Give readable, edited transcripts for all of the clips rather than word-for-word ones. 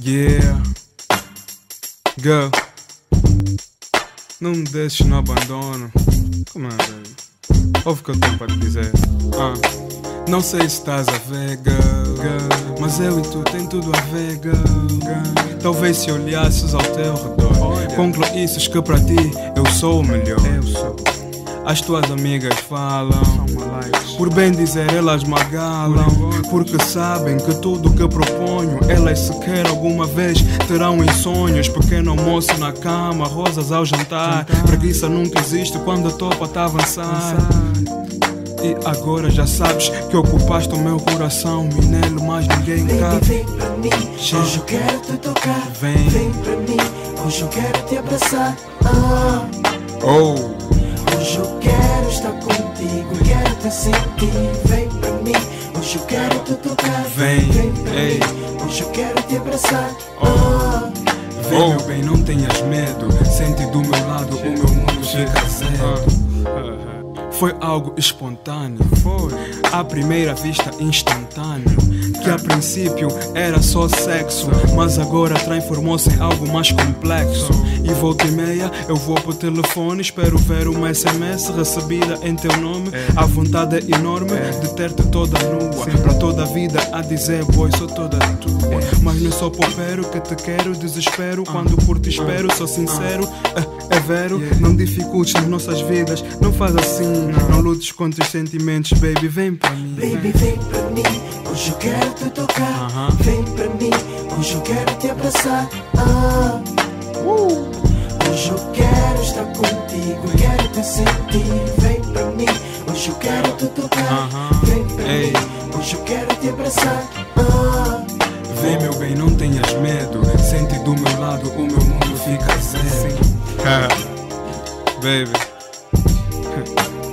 Yeah, girl, não me deixes no abandono. Como é, velho? Ouve o que eu tenho para te dizer. Não sei se estás a ver, girl, girl, mas eu e tu tem tudo a ver, girl, girl. Talvez se olhasses ao teu redor, concluísses que para ti eu sou o melhor. Eu sou. As tuas amigas falam, por bem dizer elas magalam, porque sabem que tudo que proponho elas sequer alguma vez terão em sonhos. Pequeno almoço na cama, rosas ao jantar, preguiça nunca existe quando a topa tá a avançar. E agora já sabes que ocupaste o meu coração, Minelo, mas ninguém cabe. Vem pra mim, hoje eu quero te tocar. Vem pra mim, hoje eu quero te abraçar. Oh, hoje eu quero estar contigo, quero te sentir. Vem pra mim, hoje eu quero te tocar. Vem pra mim, hoje eu quero te abraçar. Vem, meu bem, não tenhas medo. Sente do meu lado, o meu mundo chega cedo. Foi algo espontâneo, foi à primeira vista instantâneo, que a princípio era só sexo, mas agora transformou-se em algo mais complexo. E volta e meia eu vou pro telefone, espero ver uma SMS recebida em teu nome. A vontade é enorme de ter-te toda nua, pra toda a vida a dizer boy, sou toda tua. Mas não sou popero que te quero, desespero quando por te espero, sou sincero, é vero. Não dificultes nas nossas vidas, não faz assim. Não lutes contra os sentimentos, baby, vem pra mim. Baby, vem pra mim, hoje eu quero te tocar. Vem pra mim, hoje eu quero te abraçar. Hoje eu quero estar contigo, quero te sentir. Vem pra mim, hoje eu quero te tocar. Vem pra mim, hoje eu quero te abraçar. Vem, meu bem, não tenhas medo. Sente do meu lado, o meu mundo fica zero. Baby,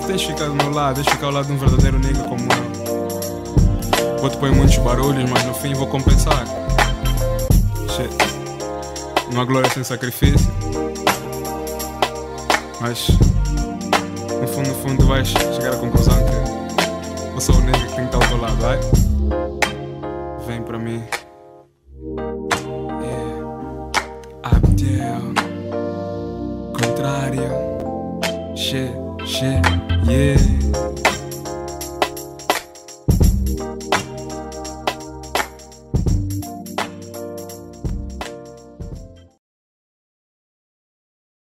deixa ficar do meu lado, deixa ficar ao lado de um verdadeiro nigga como eu. Vou te pôr muitos barulhos, mas no fim vou compensar. Shit. Não há glória sem sacrifício. Mas no fundo vais chegar à conclusão que eu sou o nigga que tem que estar ao teu lado, vai? Vem pra mim. Yeah. Abdiel. Contrário. Shit. Yeah.